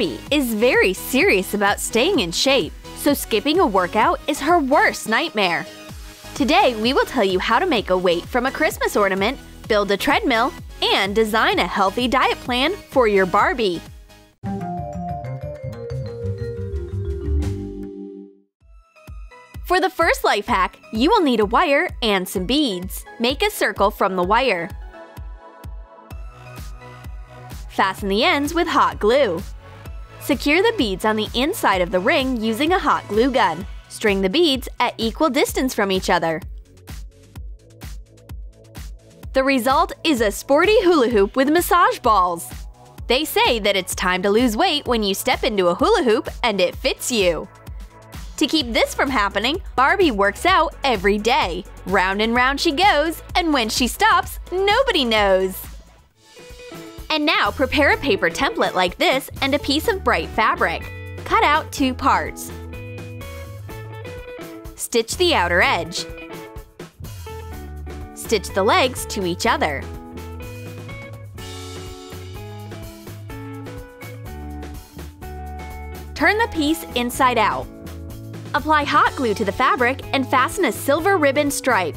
Barbie is very serious about staying in shape, so skipping a workout is her worst nightmare. Today, we will tell you how to make a weight from a Christmas ornament, build a treadmill, and design a healthy diet plan for your Barbie. For the first life hack, you will need a wire and some beads. Make a circle from the wire. Fasten the ends with hot glue. Secure the beads on the inside of the ring using a hot glue gun. String the beads at equal distance from each other. The result is a sporty hula hoop with massage balls. They say that it's time to lose weight when you step into a hula hoop and it fits you. To keep this from happening, Barbie works out every day. Round and round she goes, and when she stops, nobody knows. And now prepare a paper template like this and a piece of bright fabric. Cut out two parts. Stitch the outer edge. Stitch the legs to each other. Turn the piece inside out. Apply hot glue to the fabric and fasten a silver ribbon stripe.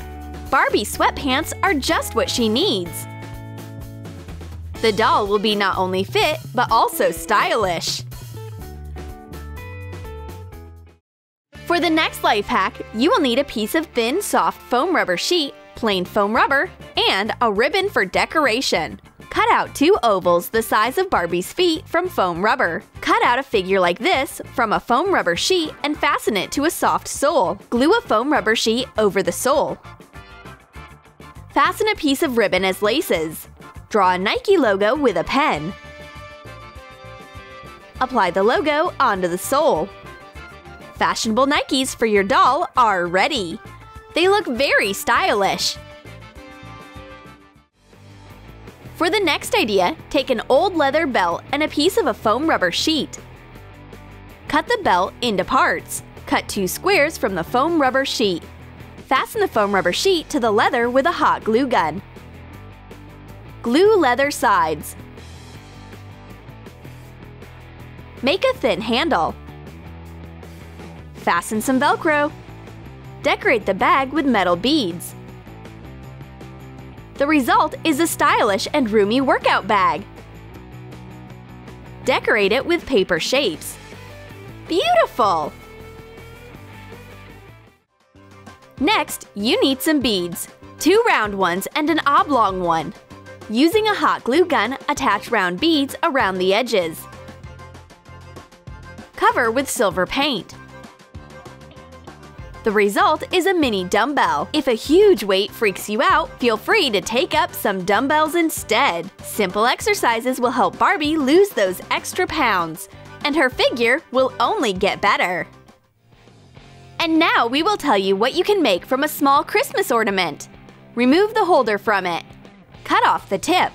Barbie sweatpants are just what she needs. The doll will be not only fit, but also stylish. For the next life hack, you will need a piece of thin, soft foam rubber sheet, plain foam rubber, and a ribbon for decoration. Cut out two ovals the size of Barbie's feet from foam rubber. Cut out a figure like this from a foam rubber sheet and fasten it to a soft sole. Glue a foam rubber sheet over the sole. Fasten a piece of ribbon as laces. Draw a Nike logo with a pen. Apply the logo onto the sole. Fashionable Nikes for your doll are ready. They look very stylish. For the next idea, take an old leather belt and a piece of a foam rubber sheet. Cut the belt into parts. Cut two squares from the foam rubber sheet. Fasten the foam rubber sheet to the leather with a hot glue gun. Glue leather sides. Make a thin handle. Fasten some Velcro. Decorate the bag with metal beads. The result is a stylish and roomy workout bag. Decorate it with paper shapes. Beautiful! Next, you need some beads, two round ones and an oblong one. Using a hot glue gun, attach round beads around the edges. Cover with silver paint. The result is a mini dumbbell. If a huge weight freaks you out, feel free to take up some dumbbells instead. Simple exercises will help Barbie lose those extra pounds, and her figure will only get better. And now we will tell you what you can make from a small Christmas ornament. Remove the holder from it. Cut off the tip.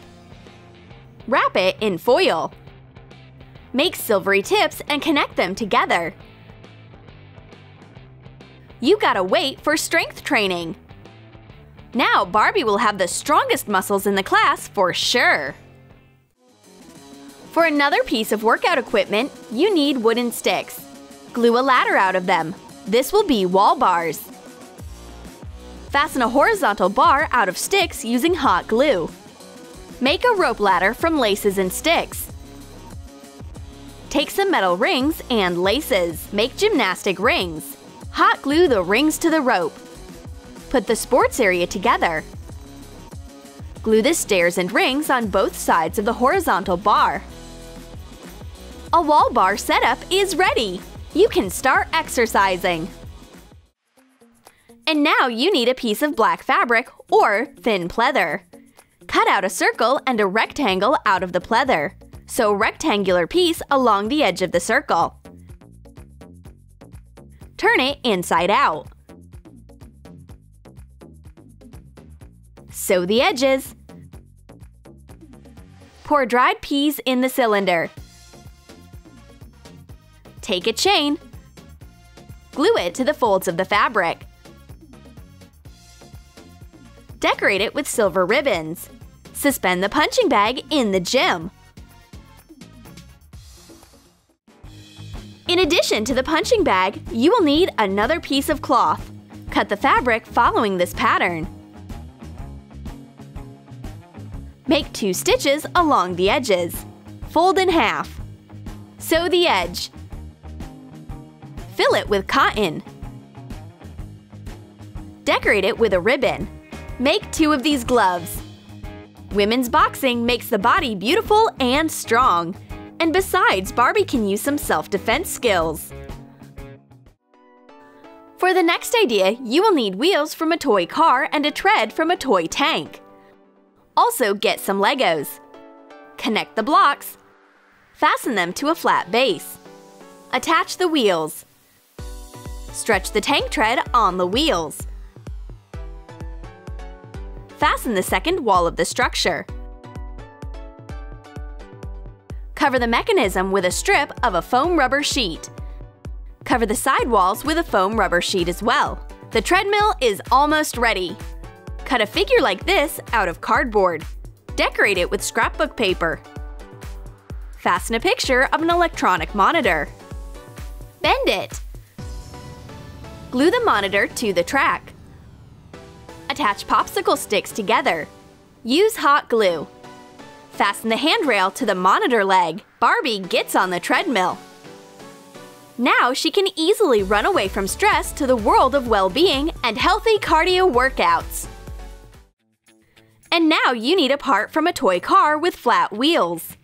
Wrap it in foil. Make silvery tips and connect them together. You gotta wait for strength training! Now Barbie will have the strongest muscles in the class for sure! For another piece of workout equipment, you need wooden sticks. Glue a ladder out of them. This will be wall bars. Fasten a horizontal bar out of sticks using hot glue. Make a rope ladder from laces and sticks. Take some metal rings and laces. Make gymnastic rings. Hot glue the rings to the rope. Put the sports area together. Glue the stairs and rings on both sides of the horizontal bar. A wall bar setup is ready! You can start exercising! And now you need a piece of black fabric or thin pleather. Cut out a circle and a rectangle out of the pleather. Sew a rectangular piece along the edge of the circle. Turn it inside out. Sew the edges. Pour dried peas in the cylinder. Take a chain. Glue it to the folds of the fabric. Decorate it with silver ribbons. Suspend the punching bag in the gym. In addition to the punching bag, you will need another piece of cloth. Cut the fabric following this pattern. Make 2 stitches along the edges. Fold in half. Sew the edge. Fill it with cotton. Decorate it with a ribbon. Make 2 of these gloves. Women's boxing makes the body beautiful and strong. And besides, Barbie can use some self-defense skills. For the next idea, you will need wheels from a toy car and a tread from a toy tank. Also, get some Legos. Connect the blocks. Fasten them to a flat base. Attach the wheels. Stretch the tank tread on the wheels. Fasten the second wall of the structure. Cover the mechanism with a strip of a foam rubber sheet. Cover the side walls with a foam rubber sheet as well. The treadmill is almost ready. Cut a figure like this out of cardboard. Decorate it with scrapbook paper. Fasten a picture of an electronic monitor. Bend it. Glue the monitor to the track. Attach popsicle sticks together. Use hot glue. Fasten the handrail to the monitor leg. Barbie gets on the treadmill. Now she can easily run away from stress to the world of well-being and healthy cardio workouts. And now you need a part from a toy car with flat wheels.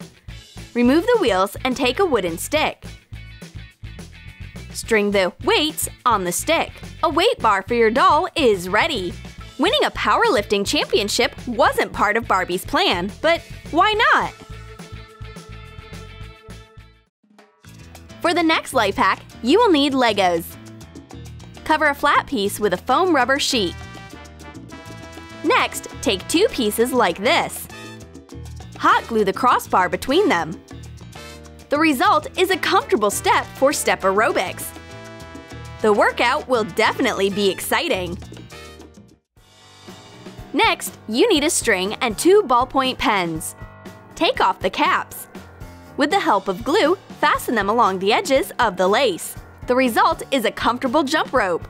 Remove the wheels and take a wooden stick. String the weights on the stick. A weight bar for your doll is ready. Winning a powerlifting championship wasn't part of Barbie's plan, but why not? For the next life hack, you will need Legos. Cover a flat piece with a foam rubber sheet. Next, take 2 pieces like this. Hot glue the crossbar between them. The result is a comfortable step for step aerobics. The workout will definitely be exciting. Next, you need a string and 2 ballpoint pens. Take off the caps. With the help of glue, fasten them along the edges of the lace. The result is a comfortable jump rope.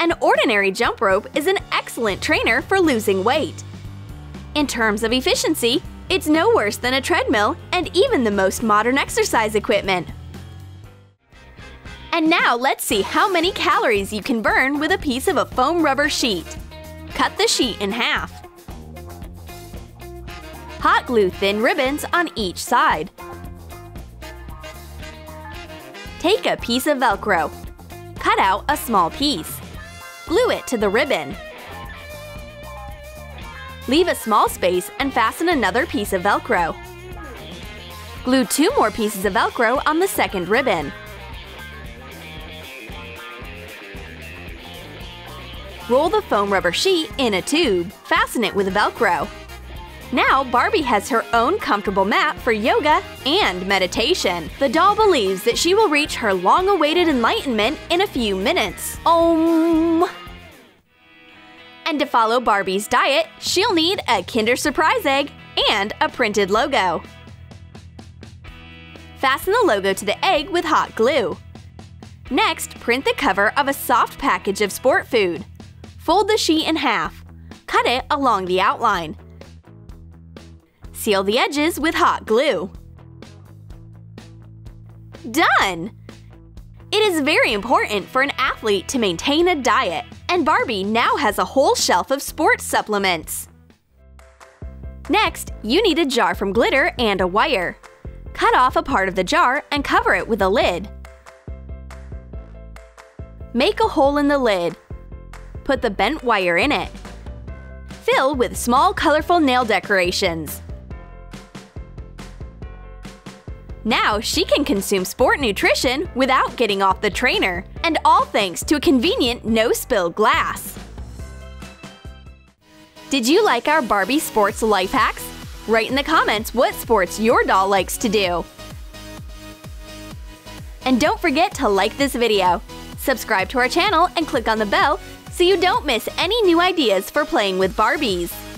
An ordinary jump rope is an excellent trainer for losing weight. In terms of efficiency, it's no worse than a treadmill and even the most modern exercise equipment. And now let's see how many calories you can burn with a piece of a foam rubber sheet. Cut the sheet in half. Hot glue thin ribbons on each side. Take a piece of Velcro. Cut out a small piece. Glue it to the ribbon. Leave a small space and fasten another piece of Velcro. Glue 2 more pieces of Velcro on the second ribbon. Roll the foam rubber sheet in a tube. Fasten it with Velcro. Now Barbie has her own comfortable mat for yoga and meditation. The doll believes that she will reach her long-awaited enlightenment in a few minutes. And to follow Barbie's diet, she'll need a Kinder Surprise egg and a printed logo. Fasten the logo to the egg with hot glue. Next, print the cover of a soft package of sport food. Fold the sheet in half. Cut it along the outline. Seal the edges with hot glue. Done! It is very important for an athlete to maintain a diet, and Barbie now has a whole shelf of sports supplements. Next, you need a jar from glitter and a wire. Cut off a part of the jar and cover it with a lid. Make a hole in the lid. Put the bent wire in it. Fill with small, colorful nail decorations. Now she can consume sport nutrition without getting off the trainer, and all thanks to a convenient no-spill glass. Did you like our Barbie sports life hacks? Write in the comments what sports your doll likes to do. And don't forget to like this video. Subscribe to our channel and click on the bell so you don't miss any new ideas for playing with Barbies.